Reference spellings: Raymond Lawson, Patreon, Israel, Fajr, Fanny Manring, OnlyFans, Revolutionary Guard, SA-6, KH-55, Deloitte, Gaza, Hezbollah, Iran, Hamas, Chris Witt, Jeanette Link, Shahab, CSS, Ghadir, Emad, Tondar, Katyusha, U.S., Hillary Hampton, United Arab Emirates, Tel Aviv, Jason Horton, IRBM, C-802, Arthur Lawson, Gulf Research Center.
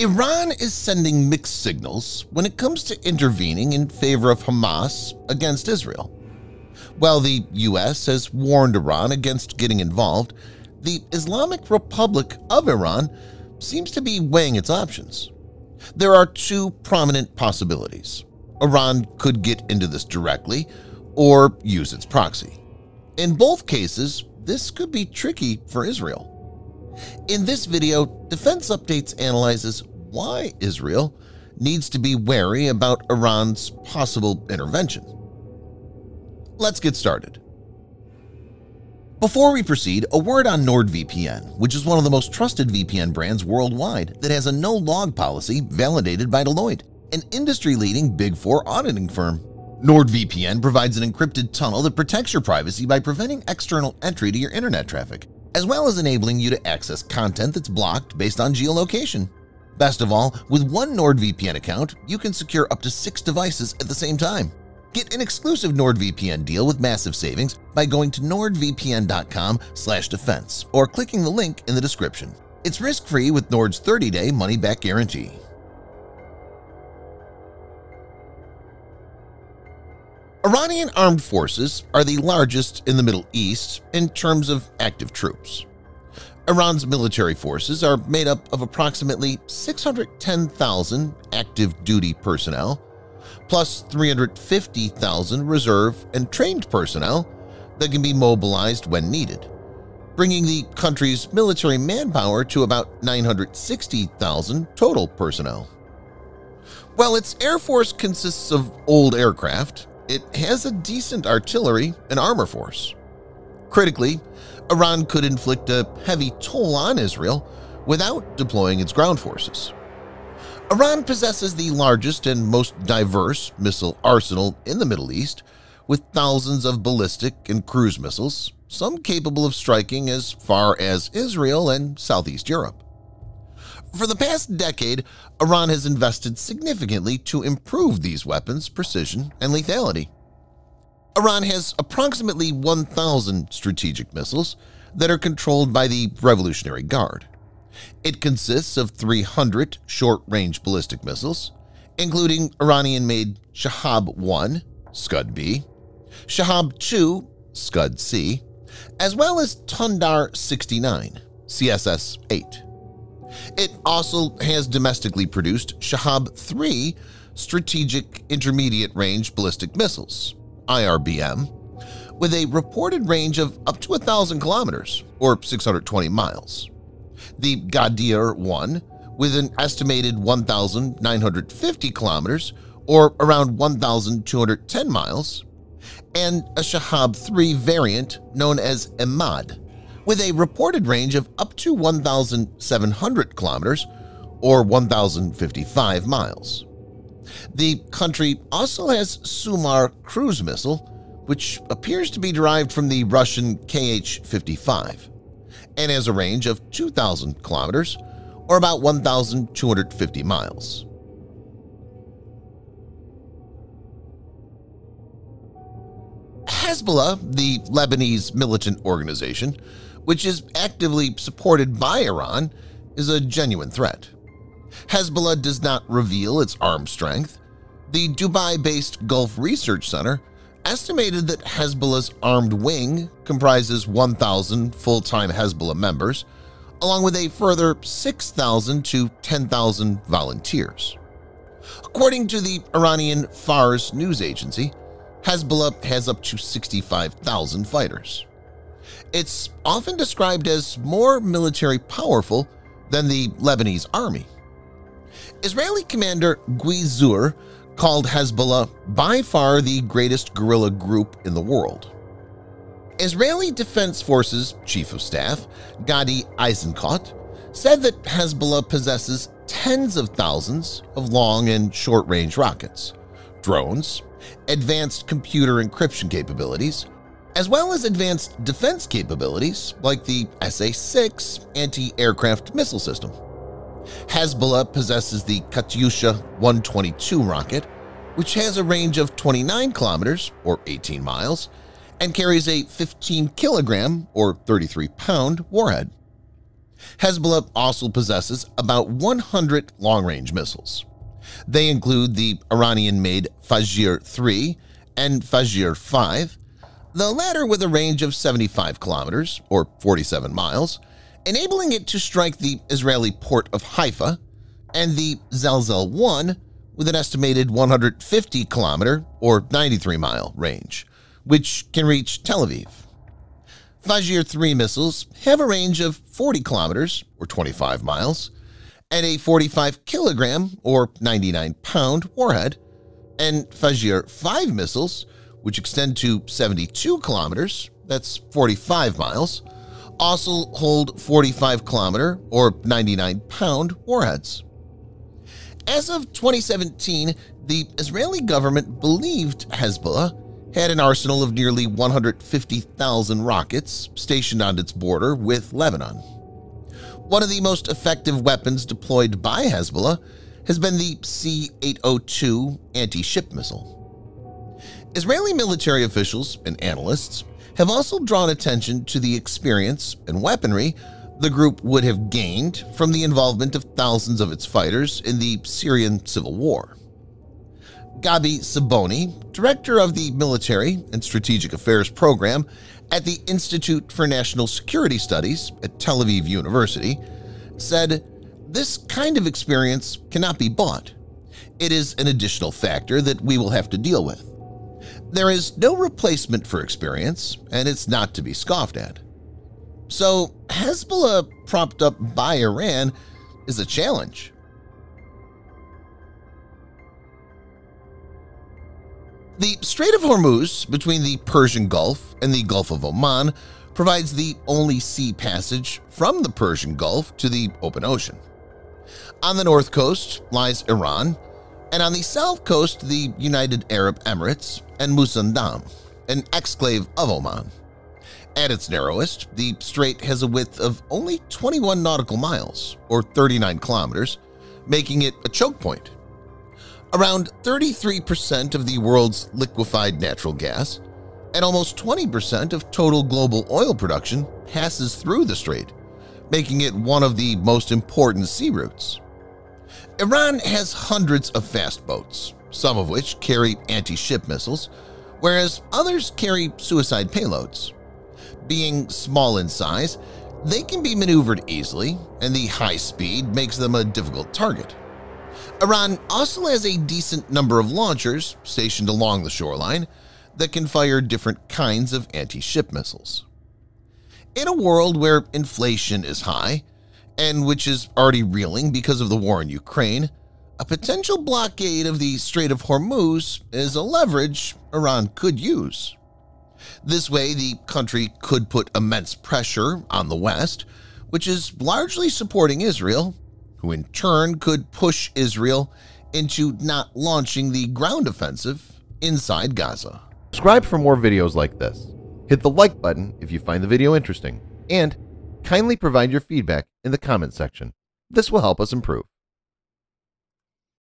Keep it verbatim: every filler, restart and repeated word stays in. Iran is sending mixed signals when it comes to intervening in favor of Hamas against Israel. While the U S has warned Iran against getting involved, the Islamic Republic of Iran seems to be weighing its options. There are two prominent possibilities. Iran could get into this directly or use its proxy. In both cases, this could be tricky for Israel. In this video, Defense Updates analyzes why Israel needs to be wary about Iran's possible intervention. Let's get started. Before we proceed, a word on NordVPN, which is one of the most trusted V P N brands worldwide that has a no-log policy validated by Deloitte, an industry-leading Big Four auditing firm. NordVPN provides an encrypted tunnel that protects your privacy by preventing external entry to your internet traffic, as well as enabling you to access content that's blocked based on geolocation. Best of all, with one NordVPN account, you can secure up to six devices at the same time. Get an exclusive NordVPN deal with massive savings by going to nord V P N dot com slash defense or clicking the link in the description. It's risk-free with Nord's thirty day money-back guarantee. Iranian armed forces are the largest in the Middle East in terms of active troops. Iran's military forces are made up of approximately six hundred ten thousand active duty personnel, plus three hundred fifty thousand reserve and trained personnel that can be mobilized when needed, bringing the country's military manpower to about nine hundred sixty thousand total personnel. While its air force consists of old aircraft, it has a decent artillery and armor force. Critically, Iran could inflict a heavy toll on Israel without deploying its ground forces. Iran possesses the largest and most diverse missile arsenal in the Middle East, with thousands of ballistic and cruise missiles, some capable of striking as far as Israel and Southeast Europe. For the past decade, Iran has invested significantly to improve these weapons' precision and lethality. Iran has approximately one thousand strategic missiles that are controlled by the Revolutionary Guard. It consists of three hundred short-range ballistic missiles, including Iranian-made Shahab one, Scud B, Shahab two, Scud C, as well as Tondar sixty-nine, C S S eight. It also has domestically produced Shahab three strategic intermediate-range ballistic missiles, I R B M, with a reported range of up to one thousand kilometers or six hundred twenty miles, the Ghadir one with an estimated one thousand nine hundred fifty kilometers or around one thousand two hundred ten miles, and a Shahab three variant known as Emad, with a reported range of up to one thousand seven hundred kilometers or one thousand fifty-five miles. The country also has Sumar cruise missile, which appears to be derived from the Russian K H fifty-five, and has a range of two thousand kilometers or about one thousand two hundred fifty miles. Hezbollah, the Lebanese militant organization, which is actively supported by Iran, is a genuine threat. Hezbollah does not reveal its armed strength. The Dubai-based Gulf Research Center estimated that Hezbollah's armed wing comprises one thousand full-time Hezbollah members, along with a further six thousand to ten thousand volunteers. According to the Iranian Fars News Agency, Hezbollah has up to sixty-five thousand fighters. It's often described as more military powerful than the Lebanese army. Israeli commander Guizur called Hezbollah by far the greatest guerrilla group in the world. Israeli Defense Forces Chief of Staff Gadi Eisenkot said that Hezbollah possesses tens of thousands of long and short-range rockets, drones, advanced computer encryption capabilities, as well as advanced defense capabilities like the S A six anti-aircraft missile system. Hezbollah possesses the Katyusha one twenty-two rocket, which has a range of twenty-nine kilometers or eighteen miles and carries a fifteen kilogram or thirty-three pound warhead. Hezbollah also possesses about one hundred long-range missiles. They include the Iranian-made Fajr three and Fajr five, the latter with a range of seventy-five kilometers or forty-seven miles, enabling it to strike the Israeli port of Haifa, and the Zelzel one with an estimated one hundred fifty kilometer or ninety-three mile range, which can reach Tel Aviv. Fajr three missiles have a range of forty kilometers or twenty-five miles, and a forty-five kilogram or ninety-nine pound warhead, and Fajr five missiles, which extend to seventy-two kilometers, that's forty-five miles, also hold forty-five kilometer or ninety-nine pound warheads. As of twenty seventeen, the Israeli government believed Hezbollah had an arsenal of nearly one hundred fifty thousand rockets stationed on its border with Lebanon. One of the most effective weapons deployed by Hezbollah has been the C eight oh two anti-ship missile. Israeli military officials and analysts have also drawn attention to the experience and weaponry the group would have gained from the involvement of thousands of its fighters in the Syrian civil war. Gabi Saboni, director of the Military and Strategic Affairs Program at the Institute for National Security Studies at Tel Aviv University, said, "This kind of experience cannot be bought. It is an additional factor that we will have to deal with. There is no replacement for experience, and it's not to be scoffed at." So Hezbollah, propped up by Iran, is a challenge. The Strait of Hormuz, between the Persian Gulf and the Gulf of Oman, provides the only sea passage from the Persian Gulf to the open ocean. On the north coast lies Iran, and on the south coast the United Arab Emirates and Musandam, an exclave of Oman. At its narrowest, the strait has a width of only twenty-one nautical miles, or thirty-nine kilometers, making it a choke point. Around thirty-three percent of the world's liquefied natural gas and almost twenty percent of total global oil production passes through the strait, making it one of the most important sea routes. Iran has hundreds of fast boats, some of which carry anti-ship missiles, whereas others carry suicide payloads. Being small in size, they can be maneuvered easily, and the high speed makes them a difficult target. Iran also has a decent number of launchers stationed along the shoreline that can fire different kinds of anti-ship missiles. In a world where inflation is high, and which is already reeling because of the war in Ukraine, a potential blockade of the Strait of Hormuz is a leverage Iran could use. This way, the country could put immense pressure on the West, which is largely supporting Israel, who in turn could push Israel into not launching the ground offensive inside Gaza. Subscribe for more videos like this. Hit the like button if you find the video interesting, and kindly provide your feedback in the comment section. This will help us improve.